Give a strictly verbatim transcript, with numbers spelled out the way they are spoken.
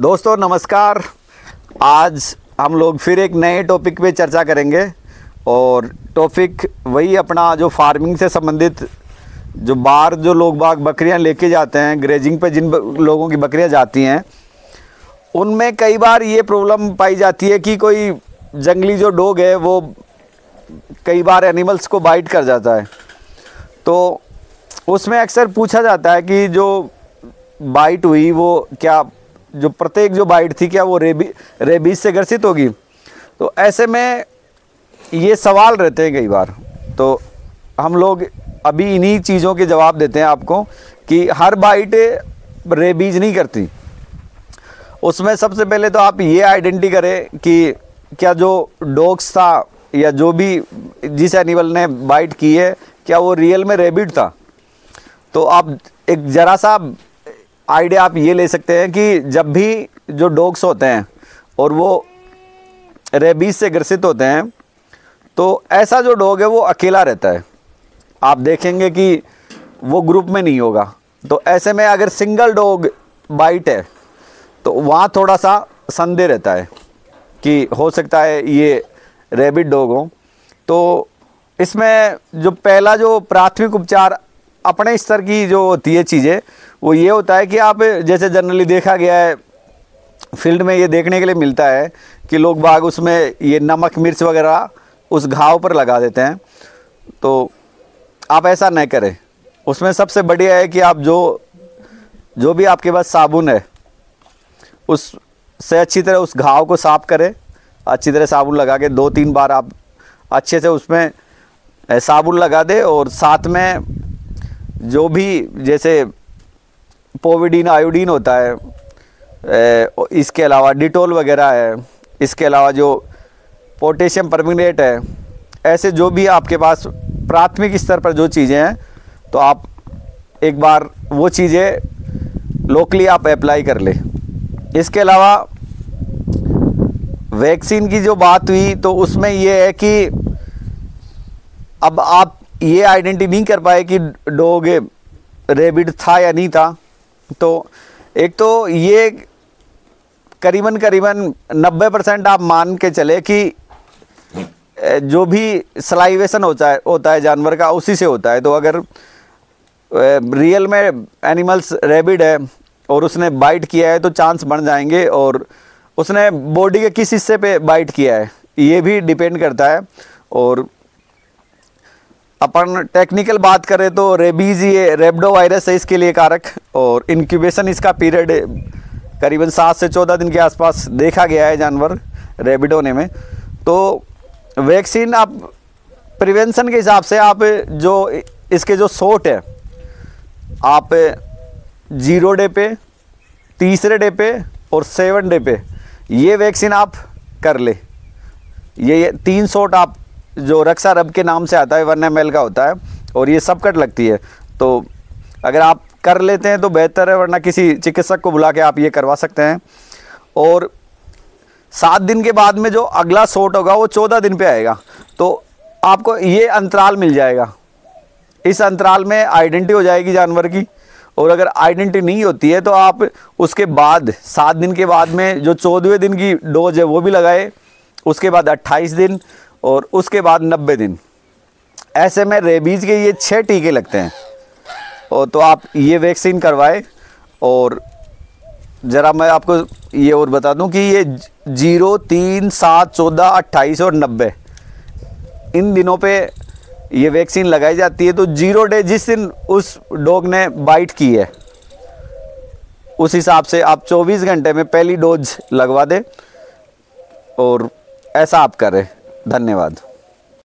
दोस्तों नमस्कार। आज हम लोग फिर एक नए टॉपिक पे चर्चा करेंगे और टॉपिक वही अपना जो फार्मिंग से संबंधित जो बाहर जो लोग बाग बकरियां लेके जाते हैं ग्रेजिंग पे, जिन लोगों की बकरियां जाती हैं उनमें कई बार ये प्रॉब्लम पाई जाती है कि कोई जंगली जो डॉग है वो कई बार एनिमल्स को बाइट कर जाता है। तो उसमें अक्सर पूछा जाता है कि जो बाइट हुई वो क्या, जो प्रत्येक जो बाइट थी क्या वो रेबी रेबीज से ग्रसित होगी। तो ऐसे में ये सवाल रहते हैं कई बार, तो हम लोग अभी इन्हीं चीज़ों के जवाब देते हैं आपको कि हर बाइट रेबीज नहीं करती। उसमें सबसे पहले तो आप ये आइडेंटिटी करें कि क्या जो डॉग्स था या जो भी जिस एनिमल ने बाइट की है क्या वो रियल में रेबिट था। तो आप एक ज़रा सा आइडिया आप ये ले सकते हैं कि जब भी जो डॉग्स होते हैं और वो रेबीज से ग्रसित होते हैं तो ऐसा जो डॉग है वो अकेला रहता है, आप देखेंगे कि वो ग्रुप में नहीं होगा। तो ऐसे में अगर सिंगल डॉग बाइट है तो वहाँ थोड़ा सा संदेह रहता है कि हो सकता है ये रैबिट डॉग हो। तो इसमें जो पहला जो प्राथमिक उपचार अपने स्तर की जो होती है चीज़ें वो ये होता है कि आप जैसे जनरली देखा गया है फील्ड में ये देखने के लिए मिलता है कि लोग बाग उसमें ये नमक मिर्च वगैरह उस घाव पर लगा देते हैं। तो आप ऐसा न करें। उसमें सबसे बढ़िया है कि आप जो जो भी आपके पास साबुन है उससे अच्छी तरह उस घाव को साफ़ करें, अच्छी तरह साबुन लगा के दो तीन बार आप अच्छे से उसमें साबुन लगा दे और साथ में जो भी जैसे पोविडीन आयोडीन होता है, इसके अलावा डिटोल वगैरह है, इसके अलावा जो पोटेशियम परमैंगनेट है, ऐसे जो भी आपके पास प्राथमिक स्तर पर जो चीज़ें हैं तो आप एक बार वो चीज़ें लोकली आप अप्लाई कर लें। इसके अलावा वैक्सीन की जो बात हुई तो उसमें यह है कि अब आप ये आइडेंटिटी नहीं कर पाए कि डॉग रैबिट था या नहीं था। तो एक तो ये करीबन करीबन नब्बे परसेंट आप मान के चले कि जो भी सलाइवेशन होता है होता है जानवर का उसी से होता है। तो अगर रियल में एनिमल्स रैबिट है और उसने बाइट किया है तो चांस बढ़ जाएंगे, और उसने बॉडी के किस हिस्से पे बाइट किया है ये भी डिपेंड करता है। और अपन टेक्निकल बात करें तो रेबीज़ ये रेबडो वायरस है, इसके लिए कारक, और इनक्यूबेशन इसका पीरियड करीबन सात से चौदह दिन के आसपास देखा गया है जानवर रेबिड होने में। तो वैक्सीन आप प्रिवेंशन के हिसाब से आप जो इसके जो शॉट है आप जीरो डे पे, तीसरे डे पे और सेवन डे पे ये वैक्सीन आप कर ले। ये, ये तीन शॉट आप जो रक्षा रब के नाम से आता है वन एम एल का होता है और ये सब कट लगती है। तो अगर आप कर लेते हैं तो बेहतर है, वरना किसी चिकित्सक को बुला के आप ये करवा सकते हैं। और सात दिन के बाद में जो अगला शॉट होगा वो चौदह दिन पे आएगा, तो आपको ये अंतराल मिल जाएगा। इस अंतराल में आइडेंटिटी हो जाएगी जानवर की, और अगर आइडेंटिटी नहीं होती है तो आप उसके बाद सात दिन के बाद में जो चौदहवें दिन की डोज है वो भी लगाए, उसके बाद अट्ठाईस दिन और उसके बाद नब्बे दिन। ऐसे में रेबीज़ के ये छः टीके लगते हैं, और तो आप ये वैक्सीन करवाए। और ज़रा मैं आपको ये और बता दूं कि ये जीरो, तीन, सात, चौदह, अट्ठाईस और नब्बे इन दिनों पे ये वैक्सीन लगाई जाती है। तो जीरो डे जिस दिन उस डॉग ने बाइट की है उस हिसाब से आप चौबीस घंटे में पहली डोज लगवा दें, और ऐसा आप करें। धन्यवाद।